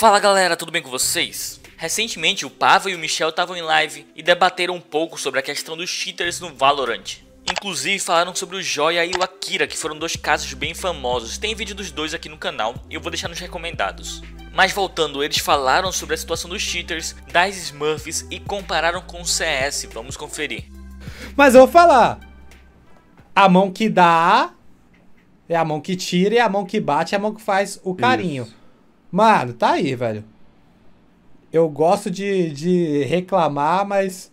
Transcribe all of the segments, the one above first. Fala galera, tudo bem com vocês? Recentemente o PAVA e o Michel estavam em live e debateram um pouco sobre a questão dos cheaters no Valorant. Inclusive falaram sobre o Joia e o Akira, que foram dois casos bem famosos. Tem vídeo dos dois aqui no canal e eu vou deixar nos recomendados. Mas voltando, eles falaram sobre a situação dos cheaters, das smurfs e compararam com o CS, vamos conferir. Mas eu vou falar, a mão que dá é a mão que tira, é a mão que bate, é a mão que faz o carinho. Isso. Mano, tá aí, velho. Eu gosto de reclamar, mas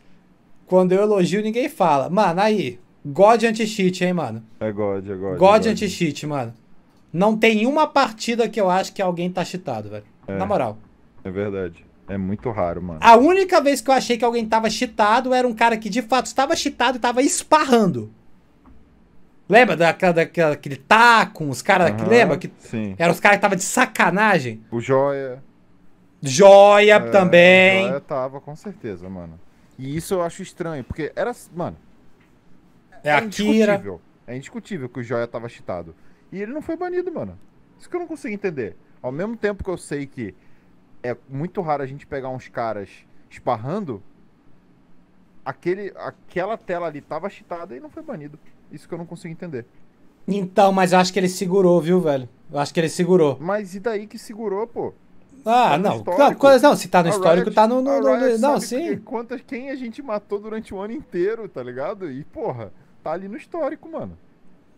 quando eu elogio, ninguém fala. Mano, aí, God anti-cheat, hein, mano? É God, é God. God anti-cheat, mano. Não tem uma partida que eu acho que alguém tá cheatado, velho. É, na moral. É verdade. É muito raro, mano. A única vez que eu achei que alguém tava cheatado era um cara que, de fato, estava cheatado e tava esparrando. Lembra daquele taco, os caras que lembra? Que sim. Eram os caras que estavam de sacanagem. O Joia. Joia é, também. O Joia tava, com certeza, mano. E isso eu acho estranho, porque era, mano... É Akira. É indiscutível que o Joia tava cheatado. E ele não foi banido, mano. Isso que eu não consigo entender. Ao mesmo tempo que eu sei que é muito raro a gente pegar uns caras esparrando, aquela tela ali tava cheatada e não foi banido. Isso que eu não consigo entender. Então, mas eu acho que ele segurou, viu, velho? Eu acho que ele segurou. Mas e daí que segurou, pô? Ah, tá não. Não, se tá no histórico, Riot, tá no... não, sim. Quem a gente matou durante o ano inteiro, tá ligado? E, porra, tá ali no histórico, mano.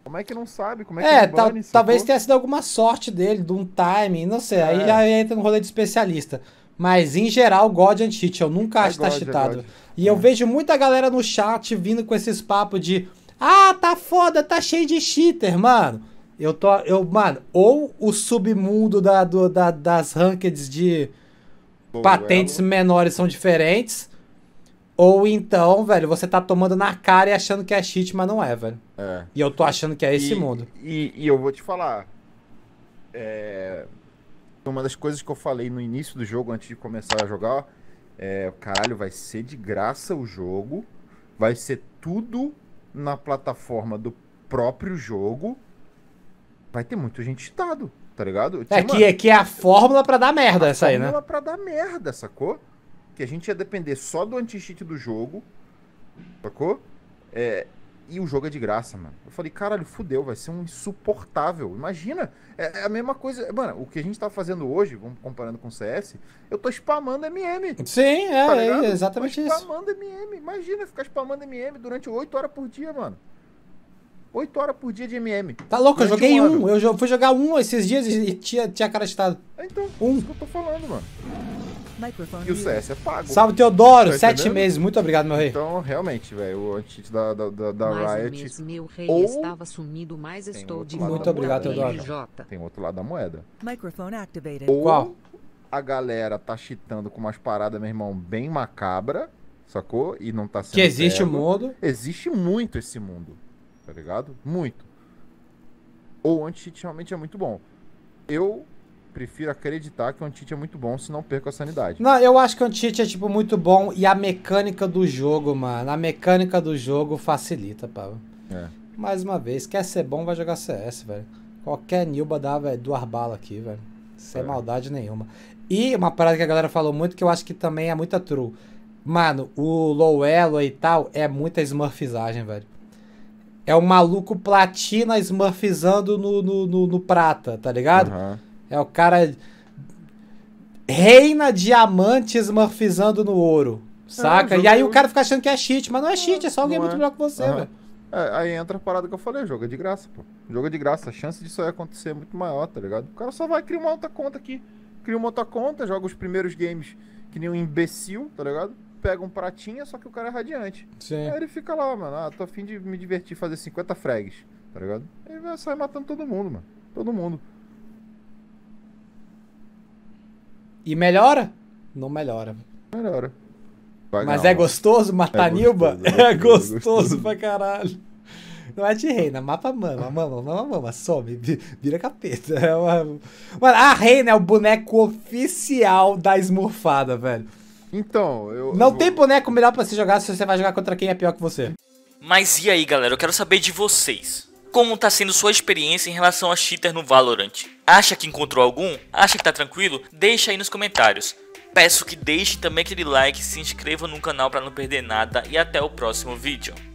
Como é que não sabe? Como é que ele bane, talvez tenha sido alguma sorte dele, de um timing, não sei. É. Aí já entra no rolê de especialista. Mas, em geral, God anti-cheat, eu nunca acho que tá cheatado. E eu vejo muita galera no chat vindo com esses papos de... Ah, tá foda, tá cheio de cheater, mano. Mano, ou o submundo das rankeds de patentes menores são diferentes, ou então, velho, você tá tomando na cara e achando que é cheat, mas não é, velho. É. E eu tô achando que é esse mundo. E eu vou te falar, uma das coisas que eu falei no início do jogo, antes de começar a jogar, caralho, vai ser de graça o jogo, vai ser tudo... na plataforma do próprio jogo, vai ter muita gente cheatado, tá ligado? Que é a fórmula pra dar merda essa aí, né? A fórmula pra dar merda, sacou? Que a gente ia depender só do anti-cheat do jogo, sacou? E o jogo é de graça, mano. Eu falei, caralho, fudeu, vai ser um insuportável. Imagina, é a mesma coisa... Mano, o que a gente tá fazendo hoje, vamos comparando com o CS, eu tô spamando MM. Sim, tá ligado? Exatamente isso. Spamando MM. Imagina ficar spamando MM durante 8 horas por dia, mano. 8 horas por dia de MM. Tá louco, eu joguei um. Eu fui jogar um esses dias e tinha cara cheatado. Então, é isso que eu tô falando, mano. E o CS é pago. Salve, Teodoro, 7 meses. Muito obrigado, meu rei. Então, realmente, velho, o anti-cheat da Riot... Mas meu rei estava sumido, mas estou de volta. Muito obrigado, Teodoro. Tem outro lado da moeda. Microphone activated. Ou a galera tá cheatando com umas paradas, meu irmão, bem macabra, sacou? E não tá sendo que existe o mundo. Existe muito esse mundo, tá ligado? Muito. Ou o anti-cheat realmente é muito bom. Eu... prefiro acreditar que o anti-cheat é muito bom, se não perco a sanidade. Não, eu acho que o anti-cheat é, tipo, muito bom e a mecânica do jogo, mano. A mecânica do jogo facilita, pá. É. Mais uma vez, quer ser bom, vai jogar CS, velho. Qualquer Nilba dá, velho, 2 balas aqui, velho. Sem maldade nenhuma. E uma parada que a galera falou muito, que eu acho que também é muita true. Mano, o low elo e tal é muita smurfizagem, velho. É um maluco platina smurfizando no prata, tá ligado? Uhum. É o cara reina diamante smurfizando no ouro, saca? E aí o cara fica achando que é cheat, mas não é cheat, é só alguém muito melhor que você, velho. É, aí entra a parada que eu falei, jogo é de graça, pô. Jogo é de graça, a chance disso aí acontecer é muito maior, tá ligado? O cara só vai criar uma outra conta aqui, cria uma outra conta, joga os primeiros games que nem um imbecil, tá ligado? Pega um pratinha, só que o cara é radiante. Sim. Aí ele fica lá, mano, tô a fim de me divertir, fazer 50 frags, tá ligado? Aí vai sair matando todo mundo, mano, todo mundo. E melhora? Não melhora. Melhora. Mas é gostoso matar Nilba? É gostoso pra caralho. Não é de reina, mapa mama, some, vira capeta. Mano, a reina é o boneco oficial da esmurfada, velho. Então, não tem boneco melhor pra se jogar se você vai jogar contra quem é pior que você. Mas e aí, galera? Eu quero saber de vocês. Como está sendo sua experiência em relação a cheater no Valorant? Acha que encontrou algum? Acha que está tranquilo? Deixa aí nos comentários. Peço que deixe também aquele like, se inscreva no canal para não perder nada e até o próximo vídeo.